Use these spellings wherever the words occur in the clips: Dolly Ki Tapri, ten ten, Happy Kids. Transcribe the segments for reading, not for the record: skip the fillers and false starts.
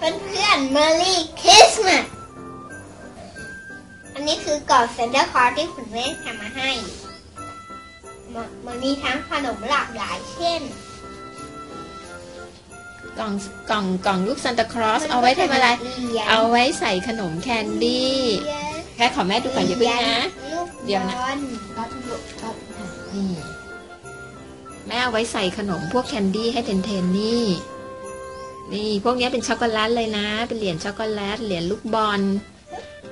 เพื่อน Merry Christmas อันนี้คือกล่องเซนเตอร์คลอสที่คุณแม่ทำมาให้มันมีทั้งขนมหลากหลายเช่นกล่องลูกซันตาคลอสเอาไว้ทำอะไรเอาไว้ใส่ขนมแคนดี้แค่ขอแม่ดูก่อนอย่าเพิ่งนะเดี๋ยวนะนี่แม่เอาไว้ใส่ขนมพวกแคนดี้ให้เทนนี่นี่พวกนี้เป็นช็อกโกแลตเลยนะเป็นเหรียญช็อกโกแลตเหรียญลูกบอล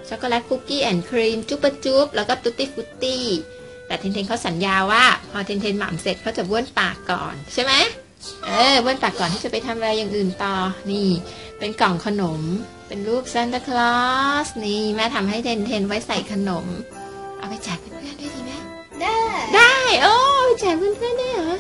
ช็อกโกแลตคุกกี้แอนด์ครีมจุ๊บจุ๊บแล้วก็ตุ๊ตตี้ฟุตตี้แต่เทนเขาสัญญาว่าพอเทนหม่ำเสร็จเขาจะบ้วนปากก่อนใช่ไหมบ้วนปากก่อนที่จะไปทำอะไรอย่างอื่นต่อนี่เป็นกล่องขนมเป็นรูปซานตาคลอสนี่แม่ทำให้เทนไว้ใส่ขนมเอาไปแจกเพื่อนๆด้วยดีไหมได้โอ้ไปแจกเพื่อนๆได้เหรอ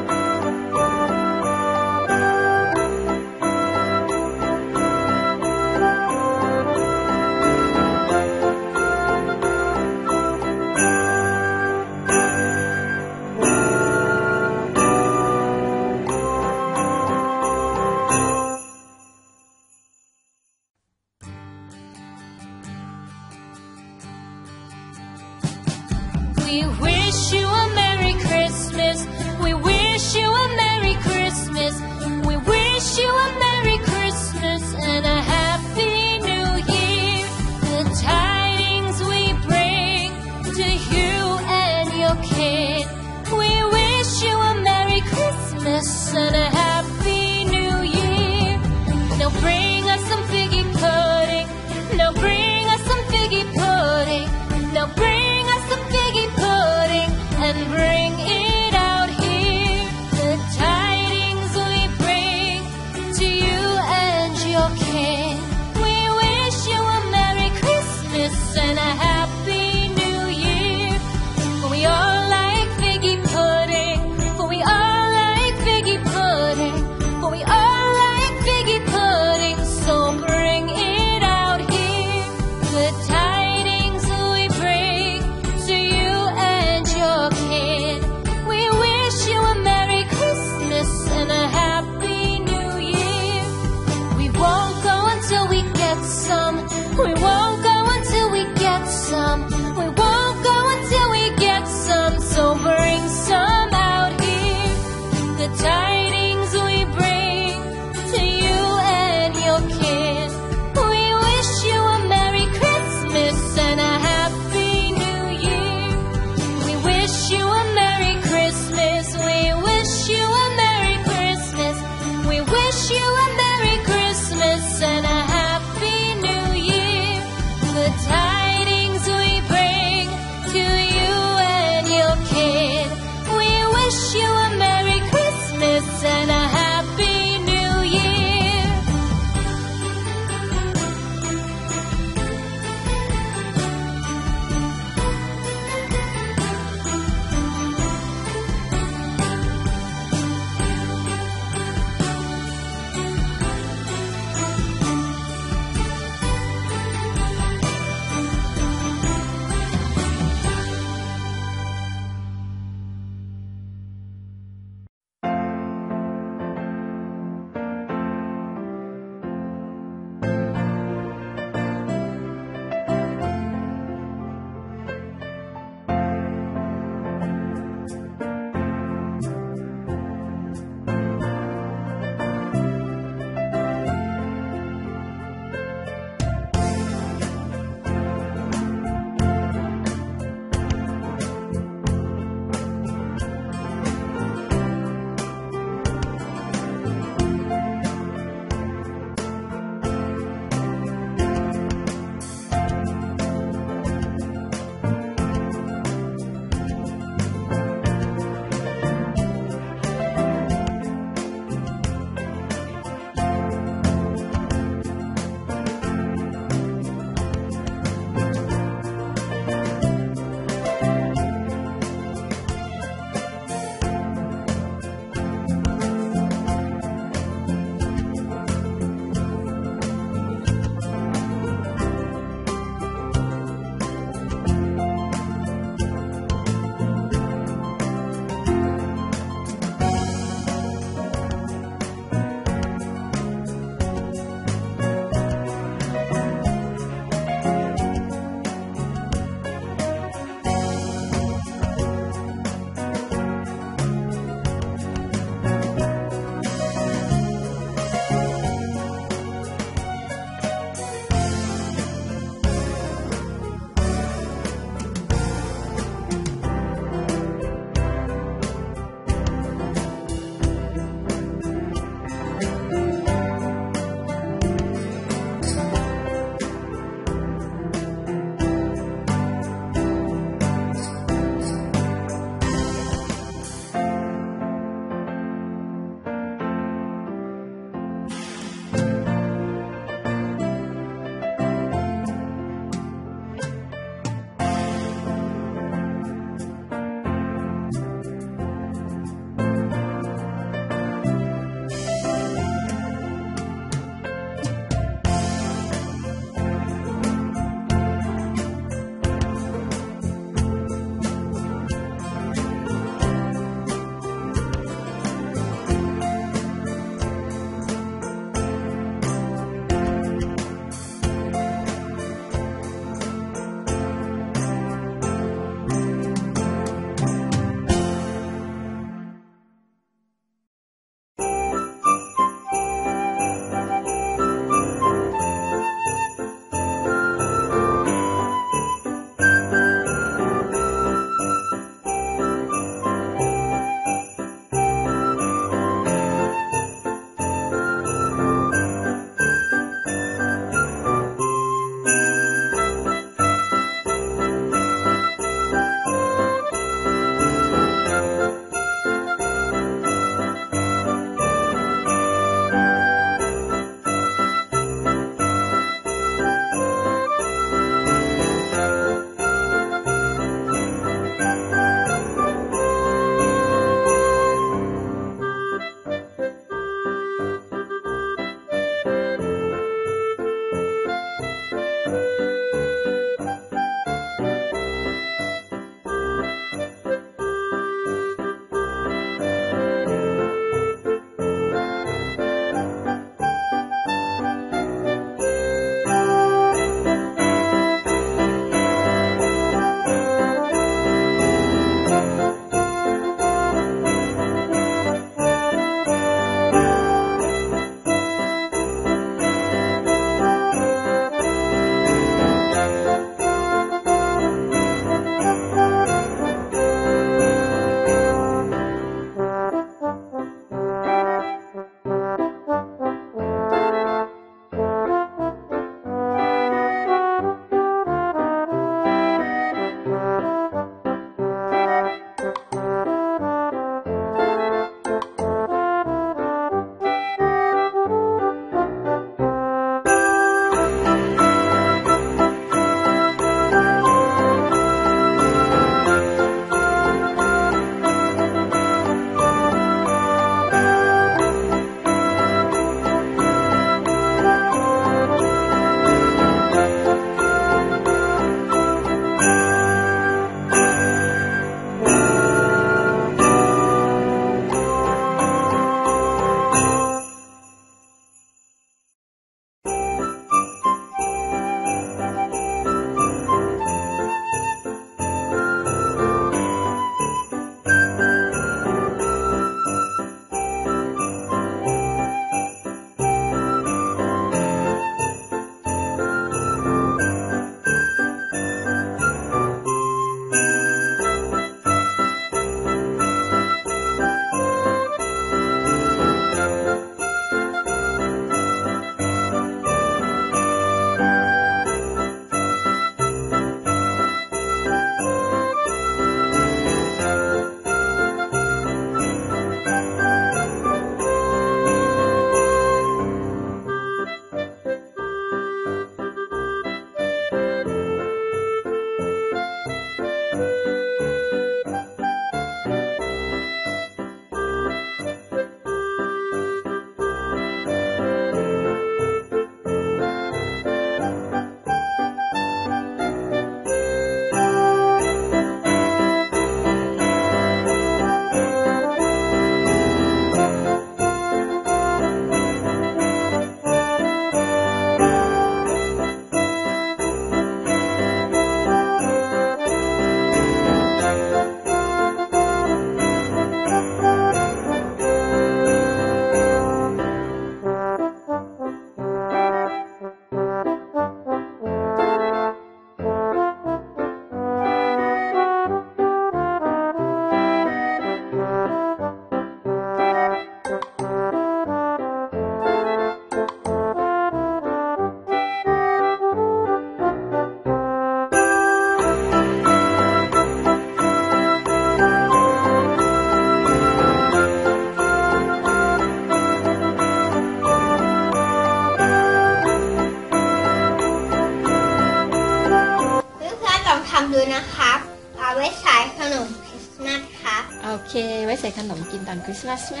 เคไว้ใส่ขนมกินตอนคริสต์มาสไหม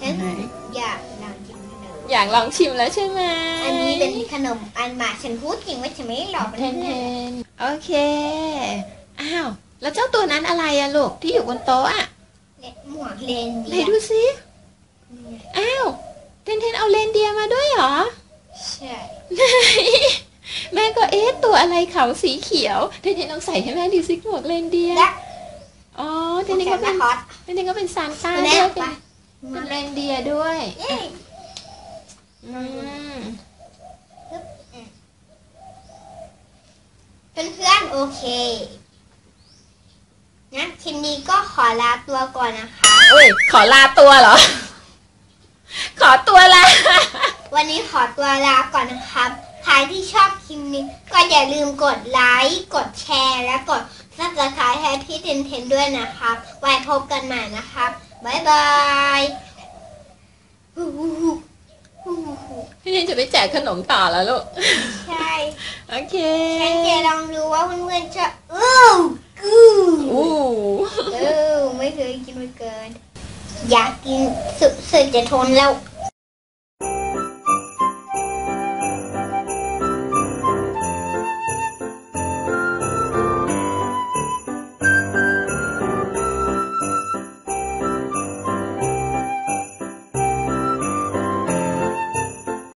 ฉันอยากลองชิมแล้วใช่ไหมอันนี้เป็นขนมอันบาฉันพูดจริงว่าฉันไม่ได้หลอกมันโอเคอ้าวแล้วเจ้าตัวนั้นอะไรอะลูกที่อยู่บนโต๊ะอะหมวกเลนเดียไหนดูสิอ้าวเทนเทนเอาเลนเดียมาด้วยเหรอใช่แม่ก็เอ๊ะตัวอะไรเขาสีเขียวเทนเทนลองใส่ให้แม่ดูสิหมวกเลนเดียอ๋อเทนเทนก็เป็นซานต้าด้วยเป็นเลนเดียด้วยเพื่อนๆโอเคนะทีนี้ก็ขอลาตัวก่อนนะคะอุ้ยขอลาตัวเหรอขอตัวลาวันนี้ขอตัวลาก่อนนะครับใครที่ชอบคลิปนี้ก็อย่าลืมกดไลค์กดแชร์และกด Subscribe Happy Kids ด้วยนะครับไว้พบกันใหม่นะครับบ๊ายบายพี่เนนจะไปแจกขนมต่อแล้วลูกใช่โอเคฉันจะลองดูว่าเพื่อนๆจะอู้ไม่เคยกินมาเกินอยากกินสุดจะทนแล้ว